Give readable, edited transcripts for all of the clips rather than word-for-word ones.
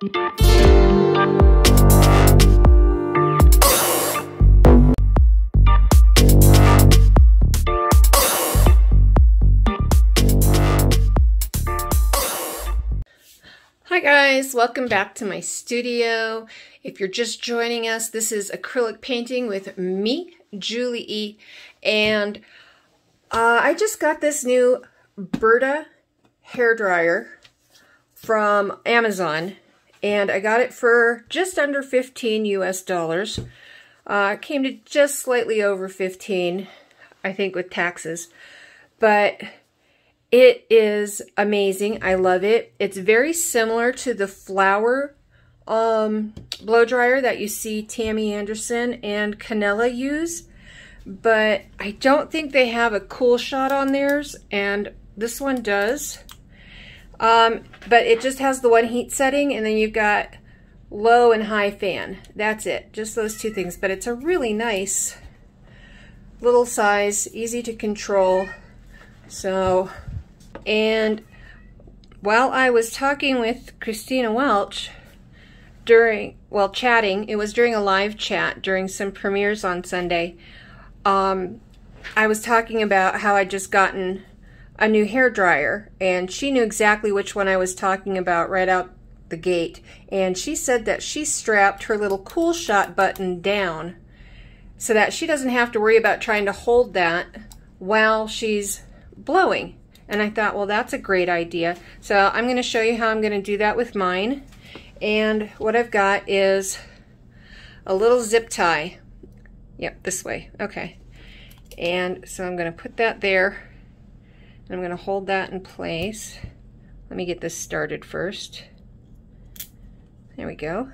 Hi guys, welcome back to my studio. If you're just joining us, this is acrylic painting with me, Julie E., and I just got this new Berta hairdryer from Amazon, and I got it for just under $15 US. It came to just slightly over 15, I think, with taxes, but it is amazing. I love it. It's very similar to the flower blow dryer that you see Tammy Anderson and Canella use, but I don't think they have a cool shot on theirs, and this one does. But it just has the one heat setting, and then you've got low and high fan. That's it, just those two things. But it's a really nice little size, easy to control. So, and while I was talking with Christina Welch chatting, it was during a live chat during some premieres on Sunday, I was talking about how I'd just gotten a new hairdryer, and she knew exactly which one I was talking about right out the gate, and she said that she strapped her little cool shot button down so that she doesn't have to worry about trying to hold that while she's blowing. And I thought, well, that's a great idea. So I'm going to show you how I'm going to do that with mine. And what I've got is a little zip tie. Yep, this way. Okay. And so I'm going to put that there. And I'm going to hold that in place. Let me get this started first. There we go.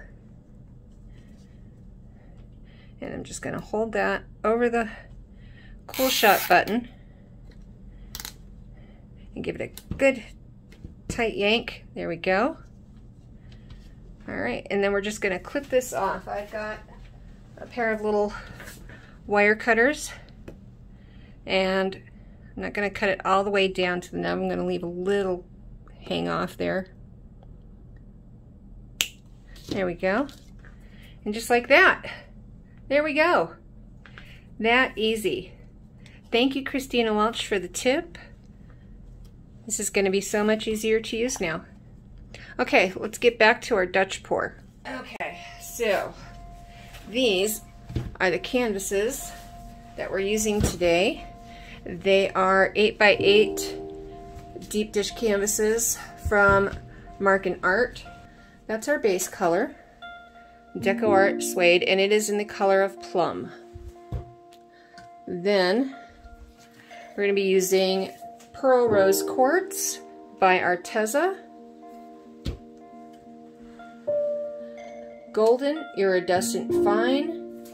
And I'm just going to hold that over the cool shot button and give it a good tight yank. There we go. All right, and then we're just gonna clip this off. I've got a pair of little wire cutters, and I'm not gonna cut it all the way down to the nub. I'm gonna leave a little hang off there. There we go. And just like that, there we go. That easy. Thank you, Christina Welch, for the tip. This is going to be so much easier to use now. Okay, let's get back to our Dutch pour. Okay, so these are the canvases that we're using today. They are 8x8 deep dish canvases from Mark and Art. That's our base color, DecoArt Suede, and it is in the color of plum. Then we're going to be using Pearl Rose Quartz by Arteza, Golden Iridescent Fine,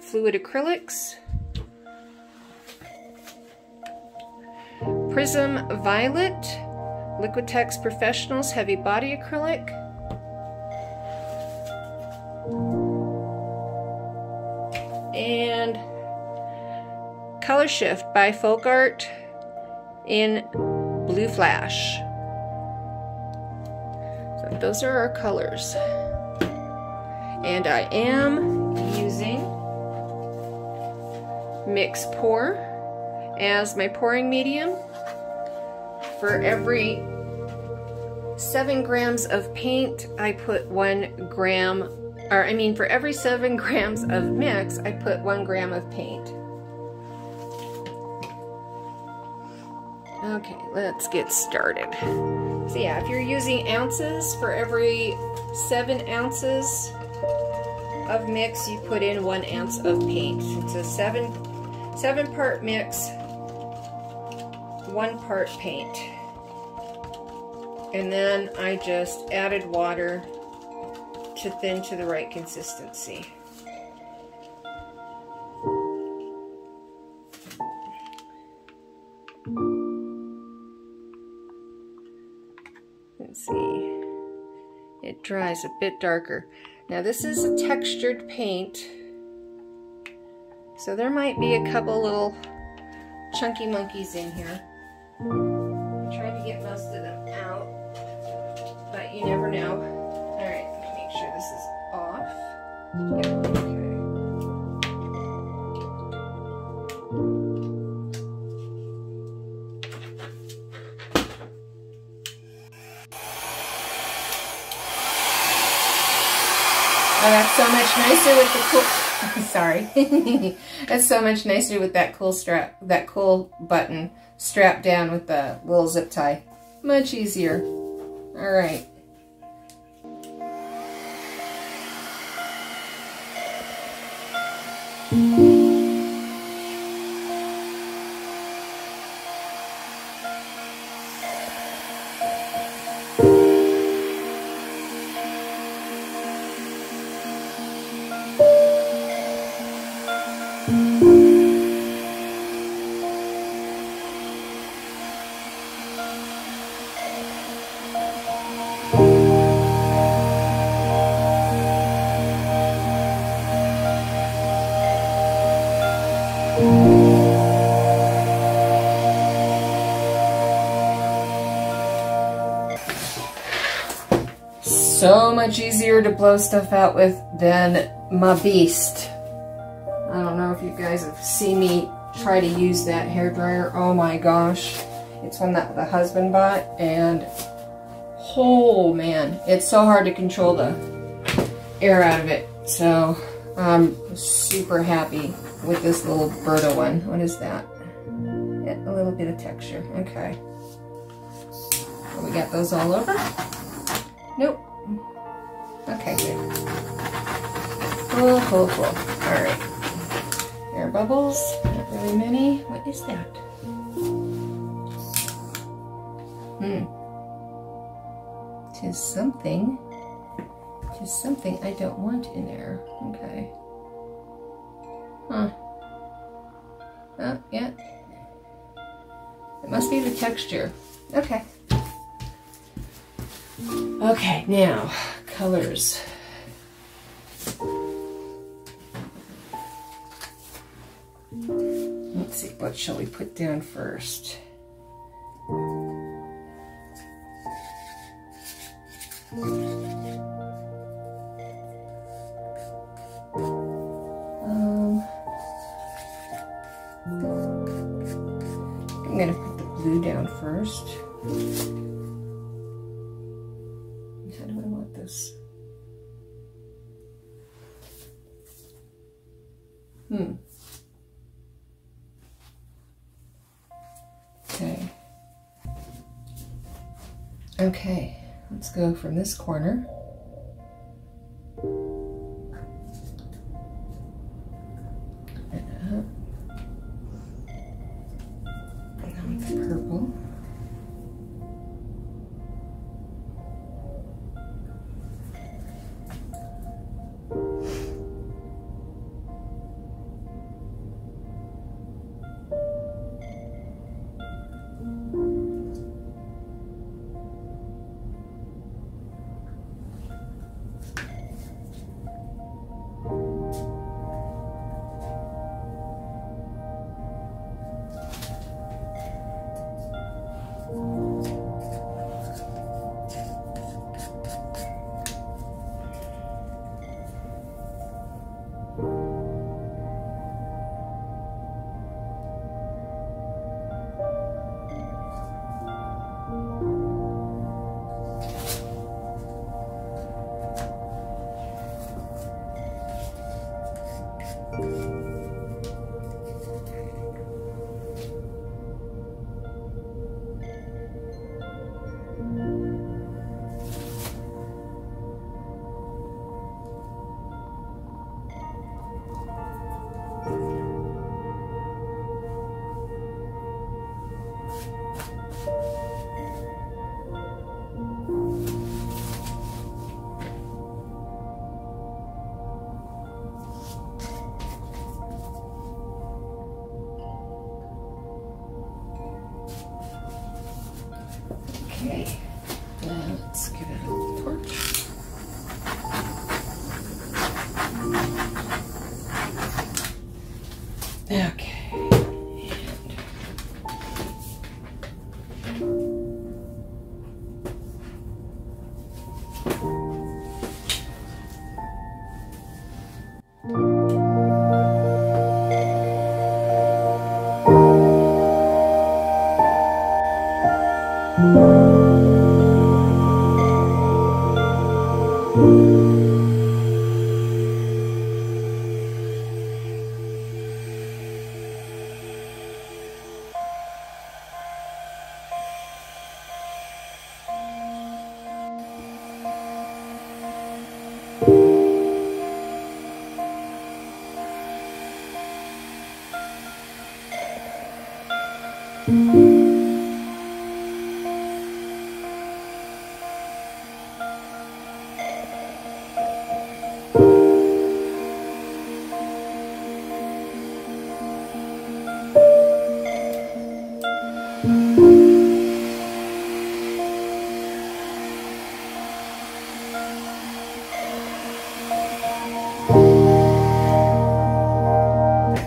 Fluid Acrylics, Prism Violet, Liquitex Professionals Heavy Body Acrylic, and Color Shift by Folk Art in Blue Flash. So those are our colors. And I am using Mix Pour as my pouring medium. For every 7 grams of paint, I put 1 gram, or I mean, for every 7 grams of mix, I put 1 gram of paint. Okay, let's get started. So yeah, if you're using ounces, for every 7 ounces of mix, you put in 1 ounce of paint. It's a seven part mix, 1 part paint. And then I just added water to thin to the right consistency. See, it dries a bit darker. Now this is a textured paint, so there might be a couple little chunky monkeys in here. I tried to get most of them out. but you never know. All right, let me make sure this is off. Yep, okay. Oh, that's so much nicer with the cool. Sorry. That's so much nicer with that cool strap, that cool button strapped down with the little zip tie. Much easier. All right. So much easier to blow stuff out with than my beast. I don't know if you guys have seen me try to use that hairdryer. Oh my gosh. It's one that the husband bought, and oh man, it's so hard to control the air out of it. So I'm super happy with this little Berta one. What is that? Yeah, a little bit of texture. Okay. So we got those all over? Nope. Okay, good. Cool, cool, cool. Alright. Air bubbles. Not really many. What is that? Hmm. Tis something. Tis something I don't want in there. Okay. Huh. Oh, yeah. It must be the texture. Okay. Okay, now, colors. Let's see, what shall we put down first? I'm gonna put the blue down first. How do I want this? Hmm. Okay. Okay, let's go from this corner.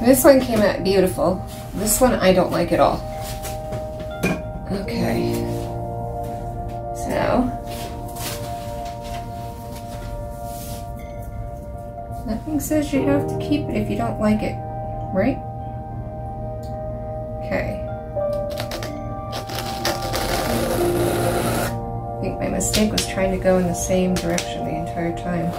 This one came out beautiful. This one I don't like at all. Okay. So. Nothing says you have to keep it if you don't like it, right? Okay. I think my mistake was trying to go in the same direction the entire time.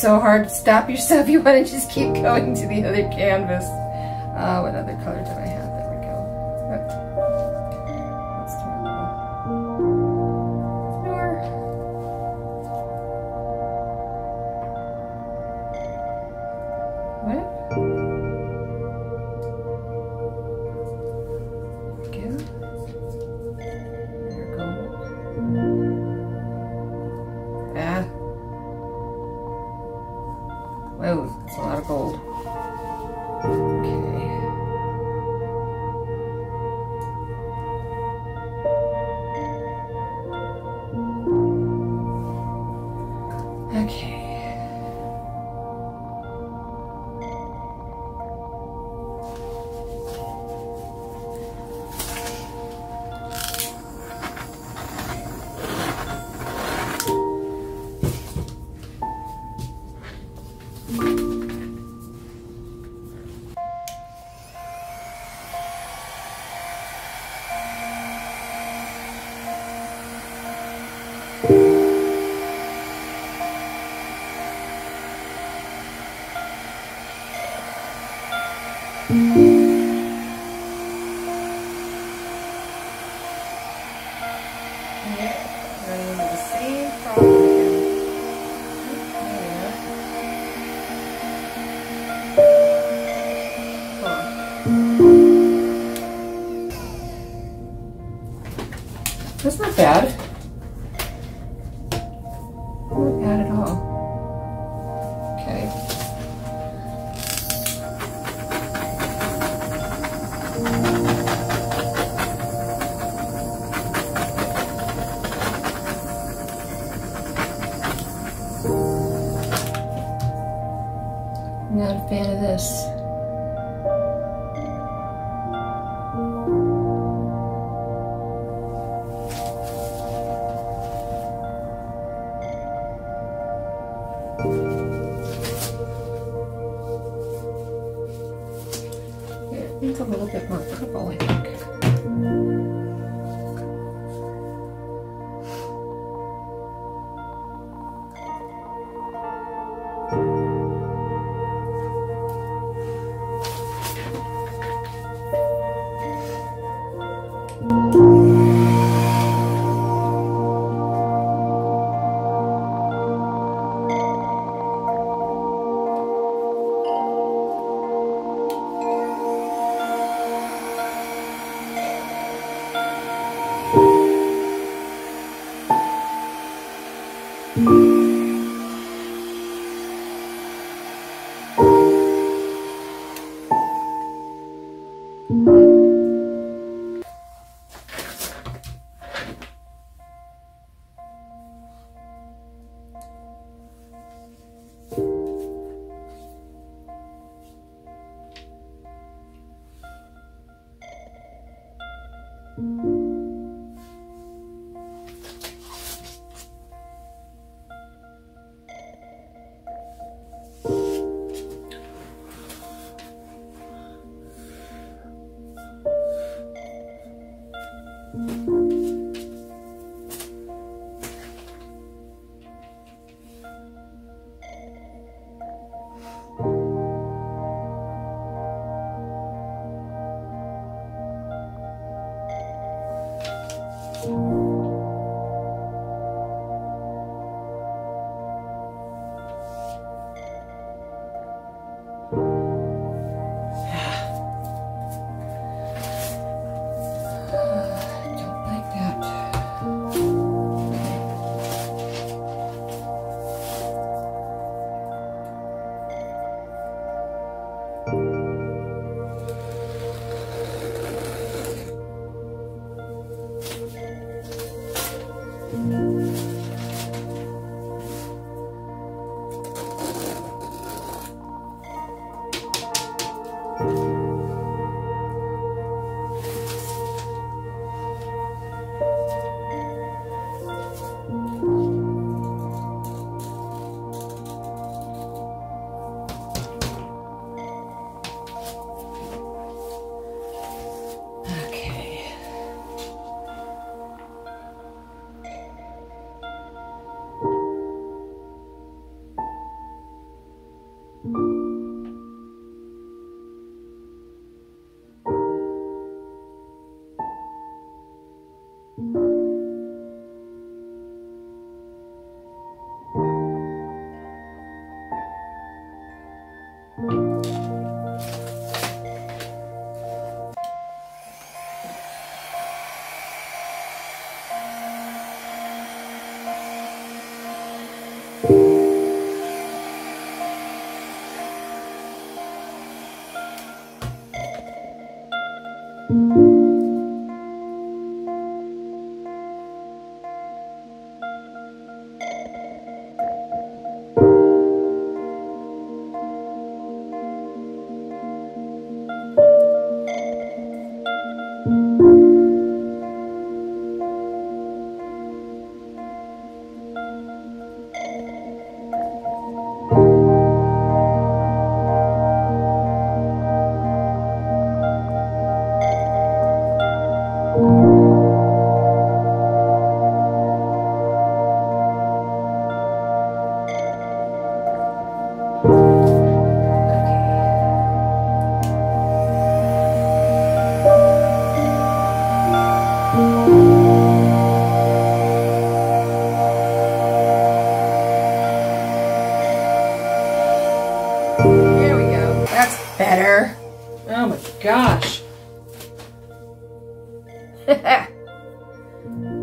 So hard to stop yourself. You want to just keep going to the other canvas. What other color did I have? There we go. Let's do a little door. What? Again. There we go. Ah. Whoa, that's a lot of gold. Okay. That's not bad. Not bad at all. Okay. I'm not a fan of this.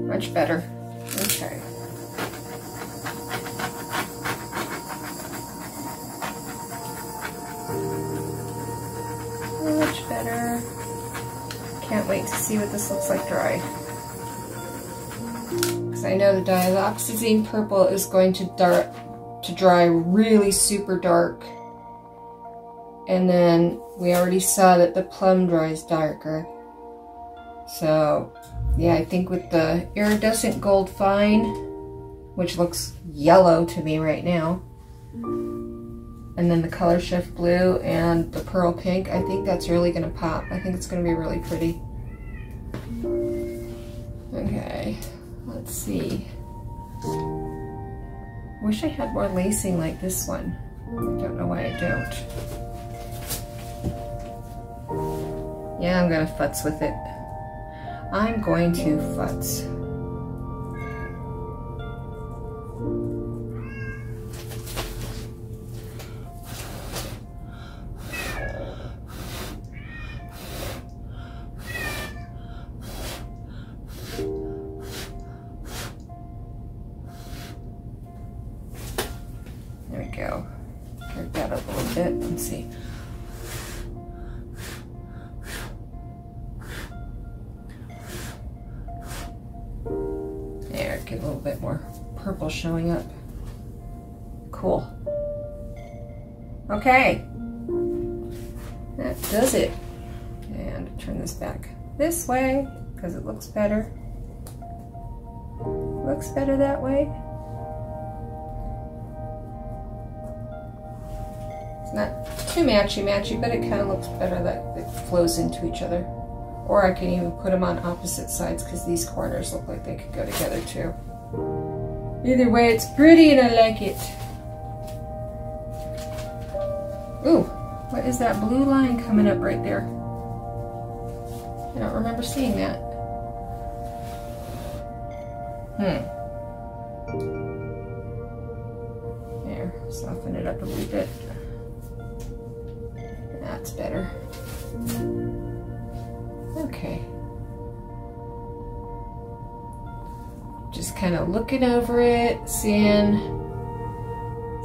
I much better. Okay. Much better. Can't wait to see what this looks like dry. Because I know the dioxazine purple is going to dry really super dark. And then we already saw that the plum dries darker. So yeah, I think with the iridescent gold fine, which looks yellow to me right now, and then the color shift blue and the pearl pink, I think that's really gonna pop. I think it's gonna be really pretty. Okay, let's see. Wish I had more lacing like this one. I don't know why I don't. Yeah, I'm gonna futz with it. I'm going to futz. There we go. Curve that up a little bit. Let's see. Get a little bit more purple showing up. Cool. Okay. That does it. And turn this back this way because it looks better. Looks better that way. It's not too matchy-matchy, but it kind of looks better that it flows into each other. Or I can even put them on opposite sides because these corners look like they could go together too. Either way, it's pretty and I like it. Ooh, what is that blue line coming up right there? I don't remember seeing that. There, soften it up a little bit. That's better. Okay. Just kind of looking over it, seeing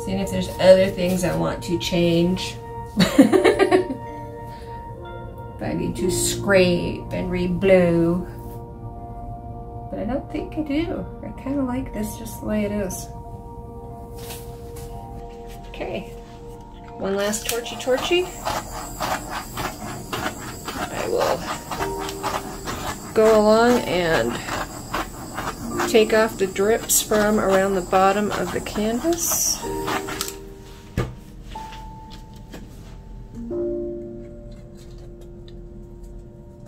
if there's other things I want to change. If I need to scrape and re-blue. But I don't think I do. I kind of like this just the way it is. Okay. One last torchy. I will go along and take off the drips from around the bottom of the canvas.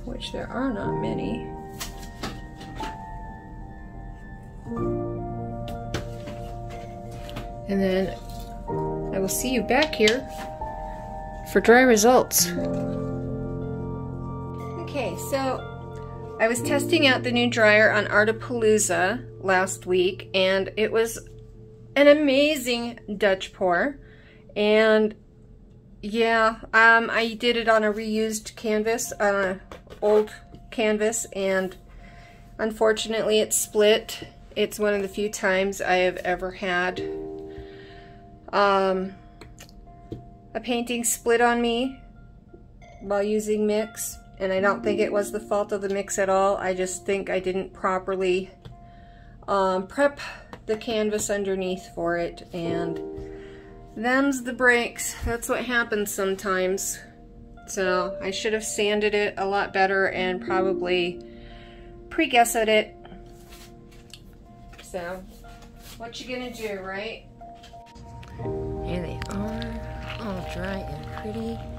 Which there are not many. And then I will see you back here for dry results. Okay, so I was testing out the new dryer on Artapalooza last week, and it was an amazing Dutch pour. And yeah, I did it on a reused canvas, old canvas, and unfortunately it split. It's one of the few times I have ever had a painting split on me while using Mix. And I don't think it was the fault of the mix at all. I just think I didn't properly prep the canvas underneath for it, and them's the breaks. That's what happens sometimes. So I should have sanded it a lot better and probably pre-gessoed it. So what you gonna do, right? Here they are, all dry and pretty.